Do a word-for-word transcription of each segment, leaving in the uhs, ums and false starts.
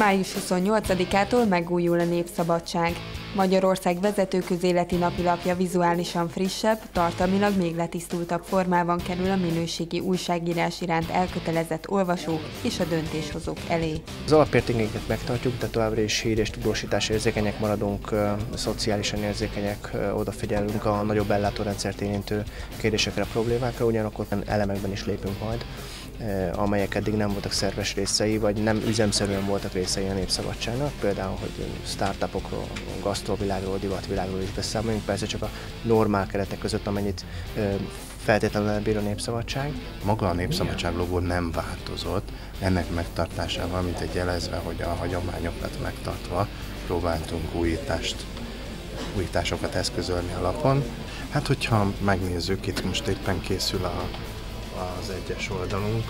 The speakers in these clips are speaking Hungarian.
május huszonnyolcadikától megújul a Népszabadság. Magyarország vezető közéleti napilapja vizuálisan frissebb, tartalmilag még letisztultabb formában kerül a minőségi újságírás iránt elkötelezett olvasók és a döntéshozók elé. Az alapértékeinket megtartjuk, de továbbra is hír és tudósításra érzékenyek maradunk, szociálisan érzékenyek, odafigyelünk a nagyobb ellátórendszert érintő kérdésekre, problémákra, ugyanakkor elemekben is lépünk majd, amelyek eddig nem voltak szerves részei, vagy nem üzemszerűen voltak részei a Népszabadságnak, például, hogy startupokról, gasztrovilágról, divatvilágról is beszámolunk, persze csak a normál keretek között, amennyit feltétlenül elbír a Népszabadság. Maga a Népszabadság logó nem változott, ennek megtartásával, mint egy jelezve, hogy a hagyományokat megtartva próbáltunk újítást újításokat eszközölni a lapon. Hát, hogyha megnézzük, itt most éppen készül a az egyes oldalunk,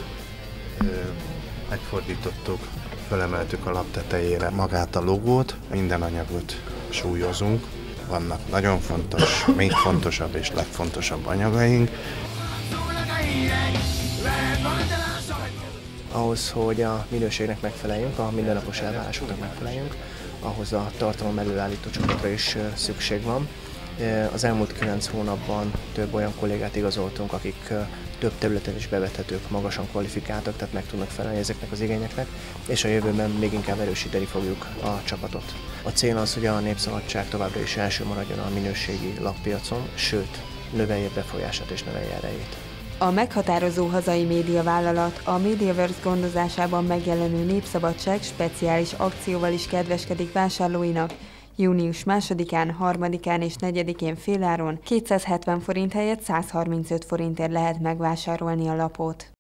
megfordítottuk, fölemeltük a lap tetejére magát a logót, minden anyagot súlyozunk, vannak nagyon fontos, még fontosabb és legfontosabb anyagaink. Ahhoz, hogy a minőségnek megfeleljünk, a mindennapos elvárásoknak megfeleljünk, ahhoz a tartalom előállító csapatra is szükség van. Az elmúlt kilenc hónapban több olyan kollégát igazoltunk, akik több területen is bevethetők, magasan kvalifikáltak, tehát meg tudnak felelni ezeknek az igényeknek, és a jövőben még inkább erősíteni fogjuk a csapatot. A cél az, hogy a Népszabadság továbbra is első maradjon a minőségi lappiacon, sőt, növelje befolyását és növelje erejét. A meghatározó hazai médiavállalat a Mediaverse gondozásában megjelenő Népszabadság speciális akcióval is kedveskedik vásárlóinak. június másodikán, harmadikán és negyedikén féláron kétszázhetven forint helyett százharmincöt forintért lehet megvásárolni a lapot.